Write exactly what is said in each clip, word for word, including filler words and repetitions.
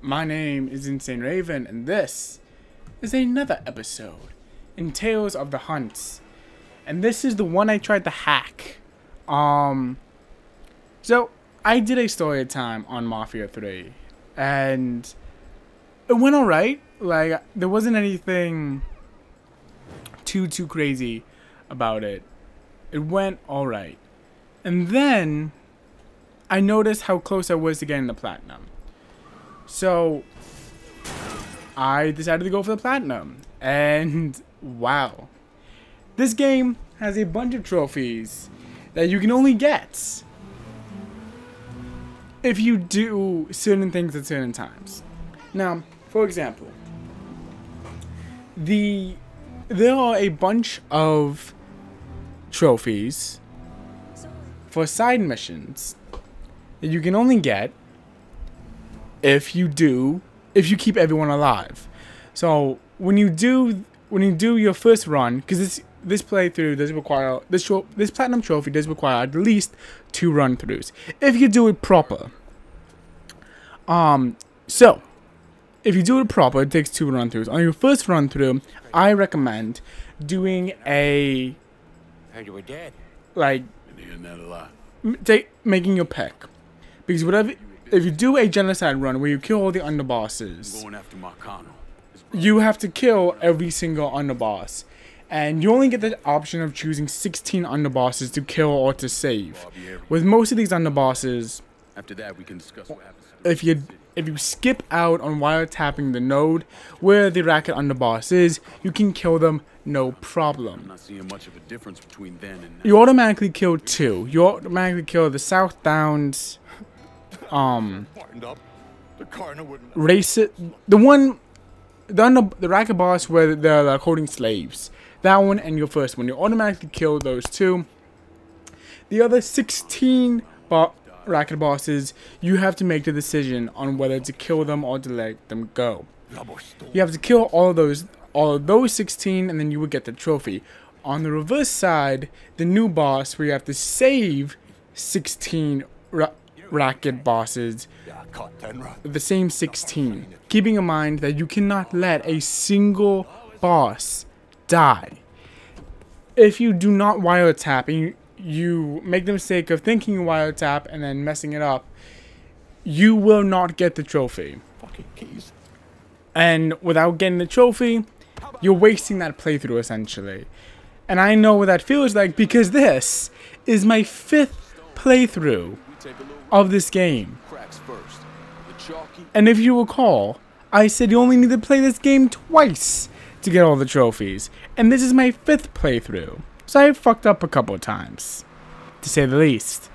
My name is Insane Raven, and this is another episode in Tales of the Hunt. And this is the one I tried to hack. Um, so, I did a story time on Mafia three, and it went alright. Like, there wasn't anything too, too crazy about it. It went alright. And then, I noticed how close I was to getting the Platinum. So, I decided to go for the Platinum, and wow. This game has a bunch of trophies that you can only get if you do certain things at certain times. Now, for example, the there are a bunch of trophies for side missions that you can only get if you do, if you keep everyone alive. So when you do, when you do your first run, because this this playthrough does require this this platinum trophy does require at least two run throughs if you do it proper. Um, so if you do it proper, it takes two run throughs. On your first run through, I recommend doing a. And you were dead. Like. Not a lot. Take making your pick, because whatever. If you do a genocide run where you kill all the underbosses, going after Macano, you have to kill every single underboss. And you only get the option of choosing sixteen underbosses to kill or to save. With most of these underbosses, after that we can discuss what happens. If you if you skip out on wiretapping the node where the racket underboss is, you can kill them no problem. I'm not seeing much of a difference between then and now. You automatically kill two. You automatically kill the Southdowns. Um, race it, the one, the under, the racket boss where they're like holding slaves. That one and your first one, you automatically kill those two. The other sixteen bo racket bosses, you have to make the decision on whether to kill them or to let them go. You have to kill all of those, all of those sixteen, and then you will get the trophy. On the reverse side, the new boss where you have to save sixteen ra racket bosses, the same sixteen, keeping in mind that you cannot let a single boss die. If you do not wiretap and you, you make the mistake of thinking you wiretap and then messing it up, you will not get the trophy. And without getting the trophy, you're wasting that playthrough essentially. And I know what that feels like, because this is my fifth playthrough of this game. And if you recall, I said you only need to play this game twice to get all the trophies, and this is my fifth playthrough, so I fucked up a couple of times, to say the least.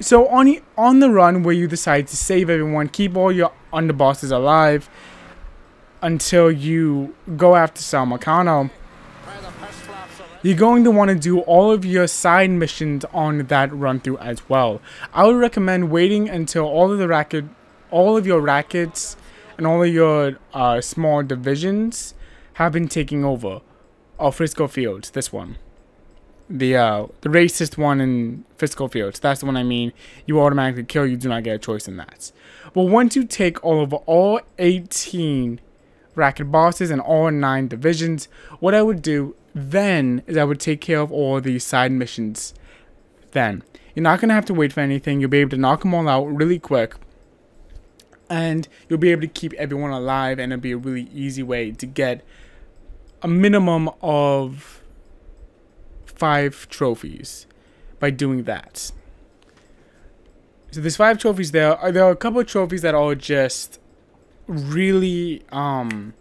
So on on the run where you decide to save everyone, keep all your underbosses alive until you go after Sal Macano, you're going to want to do all of your side missions on that run through as well. I would recommend waiting until all of the racket, all of your rackets and all of your uh, small divisions have been taking over. Oh, Frisco Fields, this one. The uh, the racist one in Frisco Fields, that's the one I mean. You automatically kill, you do not get a choice in that. But once you take all over all eighteen racket bosses and all nine divisions, what I would do then is I would take care of all these side missions. Then you're not going to have to wait for anything. You'll be able to knock them all out really quick, and you'll be able to keep everyone alive, and it'll be a really easy way to get a minimum of five trophies by doing that. So there's five trophies. There are, there are a couple of trophies that are just really um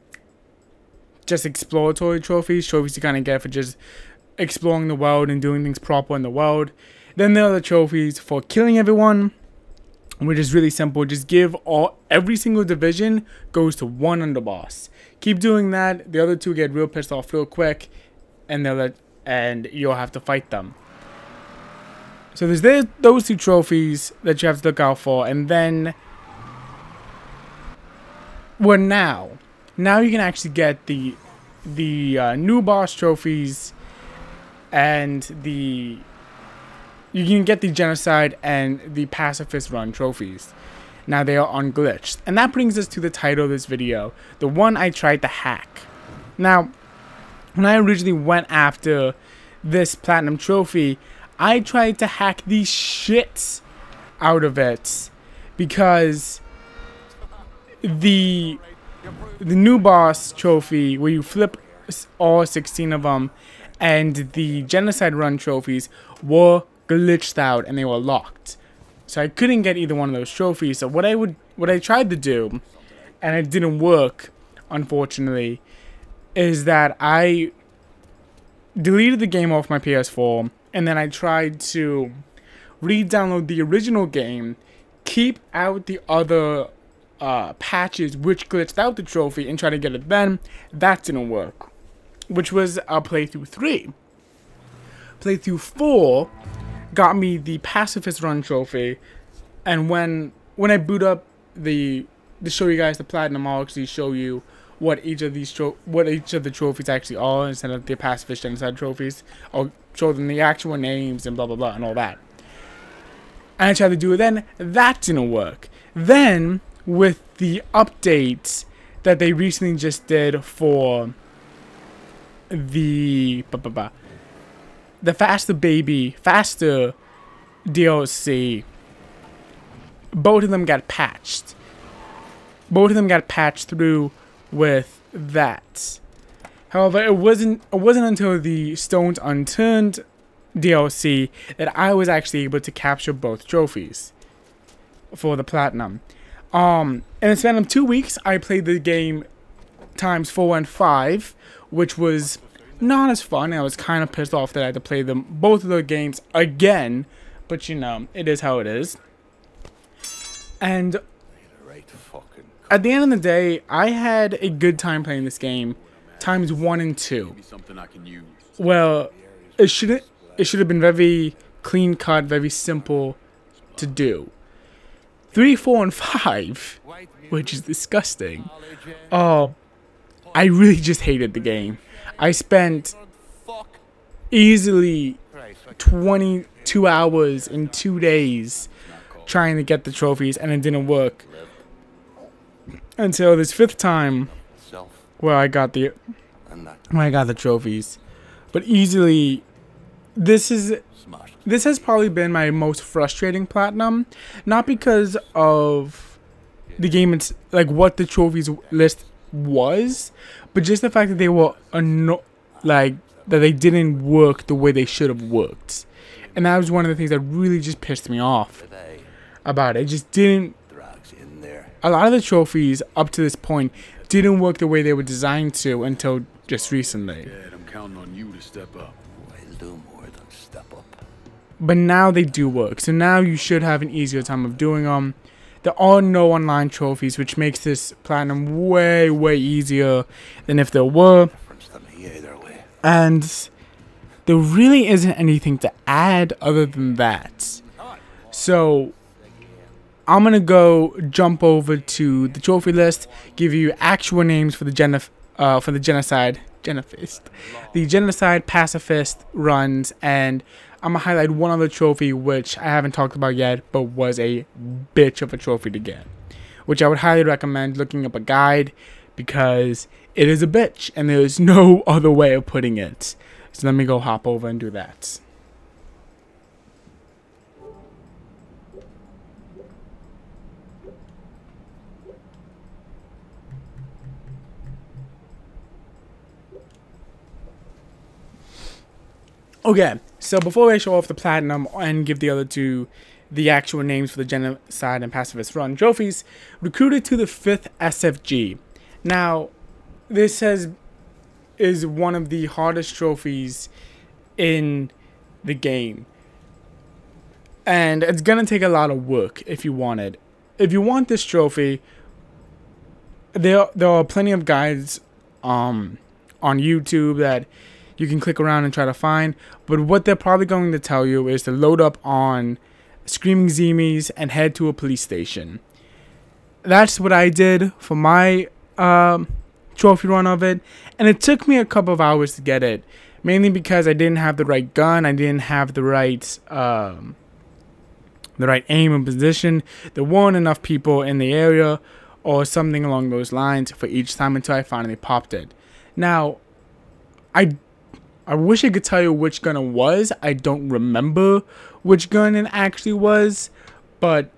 just exploratory trophies, trophies you kind of get for just exploring the world and doing things proper in the world. Then there are the trophies for killing everyone, which is really simple. Just give all, every single division goes to one underboss. Keep doing that. The other two get real pissed off real quick, and they'll let, and you'll have to fight them. So there's there, those two trophies that you have to look out for, and then well now. Now you can actually get the the uh, new boss trophies, and the you can get the genocide and the pacifist run trophies. Now they are unglitched. And that brings us to the title of this video, the one I tried to hack. Now, when I originally went after this platinum trophy, I tried to hack the shit out of it because the the new boss trophy, where you flip all sixteen of them, and the genocide run trophies were glitched out and they were locked. So I couldn't get either one of those trophies. So what I would, what I tried to do, and it didn't work, unfortunately, is that I deleted the game off my P S four, and then I tried to re-download the original game, keep out the other uh, patches which glitched out the trophy, and try to get it then. That didn't work, which was uh, playthrough three. Playthrough four got me the pacifist run trophy, and when when I boot up the to show you guys the platinum, I'll actually show you what each of these tro what each of the trophies actually are instead of the pacifist genocide trophies. I'll show them the actual names and blah blah blah and all that. And I tried to do it then. That didn't work. Then with the updates that they recently just did for the blah, blah, blah, the Faster Baby Faster D L C, both of them got patched. Both of them got patched through with that. However, it wasn't it wasn't until the Stones Unturned D L C that I was actually able to capture both trophies for the platinum. Um, in the span of two weeks, I played the game times four and five, which was not as fun. I was kind of pissed off that I had to play them both of the games again, but you know, it is how it is. And at the end of the day, I had a good time playing this game times one and two. Well, it shouldn't it should have been very clean cut, very simple to do. Three, four, and five, which is disgusting. Oh, I really just hated the game. I spent easily twenty-two hours in two days trying to get the trophies, and it didn't work. Until this fifth time, where I got the, where I got the trophies, but easily, this is, this has probably been my most frustrating platinum, not because of the game, it's like what the trophies list was, but just the fact that they were anno like that they didn't work the way they should have worked, and that was one of the things that really just pissed me off about it. It just didn't. A lot of the trophies up to this point didn't work the way they were designed to until just recently. Dad, I'm counting on you to step up. I'll do more than step up. But now they do work, so now you should have an easier time of doing them. There are no online trophies, which makes this platinum way, way easier than if there were. And there really isn't anything to add other than that. So I'm going to go jump over to the trophy list, give you actual names for the gen uh, for the genocide, genocide, the genocide pacifist runs, and I'm going to highlight one other trophy which I haven't talked about yet, but was a bitch of a trophy to get, which I would highly recommend looking up a guide, because it is a bitch, and there is no other way of putting it. So let me go hop over and do that. Okay, so before I show off the platinum and give the other two the actual names for the genocide and pacifist run trophies, Recruited to the Fifth S F G. Now, this has is one of the hardest trophies in the game, and it's gonna take a lot of work if you want it. If you want this trophy, there there are plenty of guides um on YouTube that you can click around and try to find, but what they're probably going to tell you is to load up on Screaming Zemis and head to a police station. That's what I did for my um, trophy run of it, and it took me a couple of hours to get it, mainly because I didn't have the right gun, I didn't have the right um, the right aim and position. There weren't enough people in the area or something along those lines for each time until I finally popped it. Now, I I wish I could tell you which gun it was. I don't remember which gun it actually was, but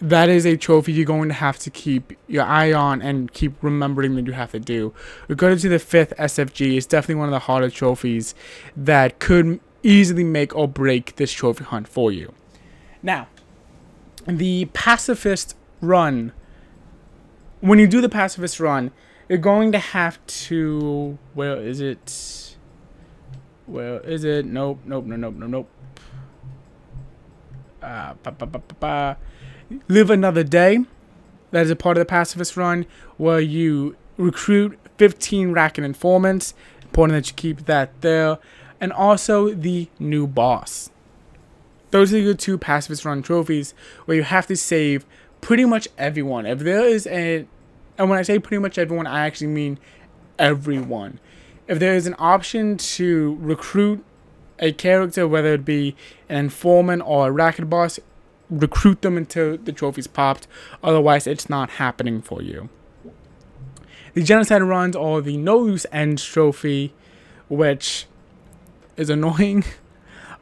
that is a trophy you're going to have to keep your eye on and keep remembering that you have to do. Recruited to the Fifth S F G is definitely one of the harder trophies that could easily make or break this trophy hunt for you. Now, the pacifist run. When you do the pacifist run, you're going to have to... Where is it? Where is it? Nope, nope, nope, nope, nope, nope. Uh, ba, ba, ba, ba, ba. Live Another Day. That is a part of the pacifist run where you recruit fifteen racket informants. Important that you keep that there. And also the new boss. Those are your two pacifist run trophies where you have to save pretty much everyone. If there is a... And when I say pretty much everyone, I actually mean everyone. If there is an option to recruit a character, whether it be an informant or a racket boss, recruit them until the trophy's popped. Otherwise, it's not happening for you. The genocide runs are the No Loose Ends trophy, which is annoying.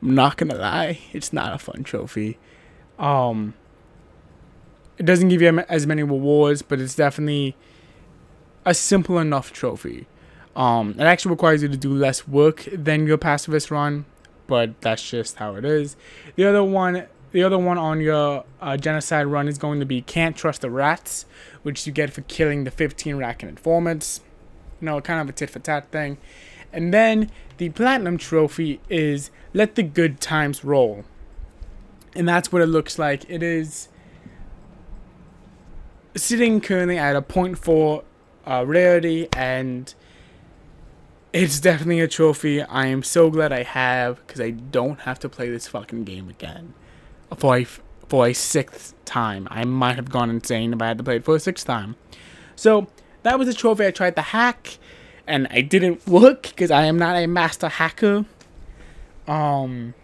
I'm not gonna lie, it's not a fun trophy. Um, it doesn't give you as many rewards, but it's definitely a simple enough trophy. Um, it actually requires you to do less work than your pacifist run, but that's just how it is. The other one. The other one on your uh, genocide run is going to be Can't Trust the Rats, which you get for killing the fifteen racket informants. You know, kind of a tit for tat thing. And then the Platinum trophy is Let the Good Times Roll. And that's what it looks like. It is sitting currently at a point four uh, rarity, and it's definitely a trophy I am so glad I have, because I don't have to play this fucking game again. For a, for a sixth time. I might have gone insane if I had to play it for a sixth time. So, that was a trophy I tried to hack. And I didn't work, because I am not a master hacker. Um,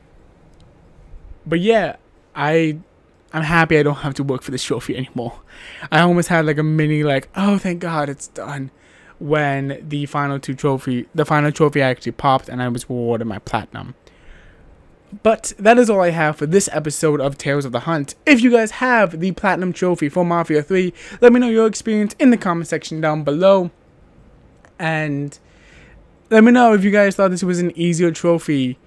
But yeah, I, I'm happy I don't have to work for this trophy anymore. I almost had like a mini like, oh thank God it's done. When the final two trophy, the final trophy I actually popped and I was rewarded my platinum. But that is all I have for this episode of Tales of the Hunt. If you guys have the Platinum Trophy for Mafia three, let me know your experience in the comment section down below. And let me know if you guys thought this was an easier trophy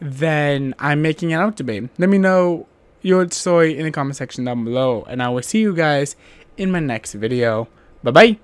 than I'm making it out to be. Let me know your story in the comment section down below. And I will see you guys in my next video. Bye-bye.